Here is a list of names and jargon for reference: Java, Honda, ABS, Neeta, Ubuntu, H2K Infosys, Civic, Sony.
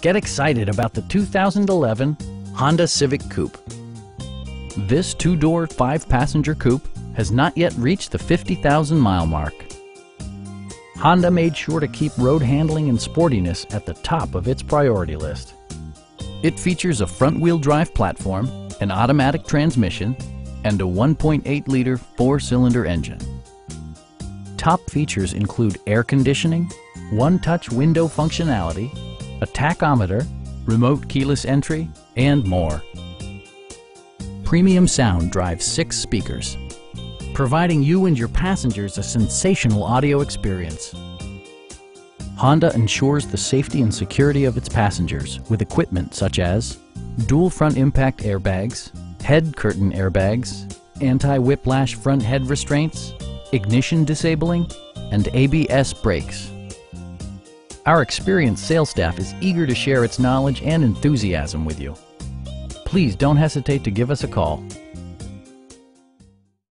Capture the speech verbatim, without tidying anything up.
Get excited about the two thousand eleven Honda Civic Coupe. This two-door, five-passenger coupe has not yet reached the fifty thousand mile mark. Honda made sure to keep road handling and sportiness at the top of its priority list. It features a front-wheel drive platform, an automatic transmission, and a one point eight liter four-cylinder engine. Top features include air conditioning, one-touch window functionality, a tachometer, remote keyless entry, and more. Premium sound drives six speakers, providing you and your passengers a sensational audio experience. Honda ensures the safety and security of its passengers with equipment such as dual front impact airbags, head curtain airbags, anti-whiplash front head restraints, ignition disabling, and A B S brakes. Our experienced sales staff is eager to share its knowledge and enthusiasm with you. Please don't hesitate to give us a call.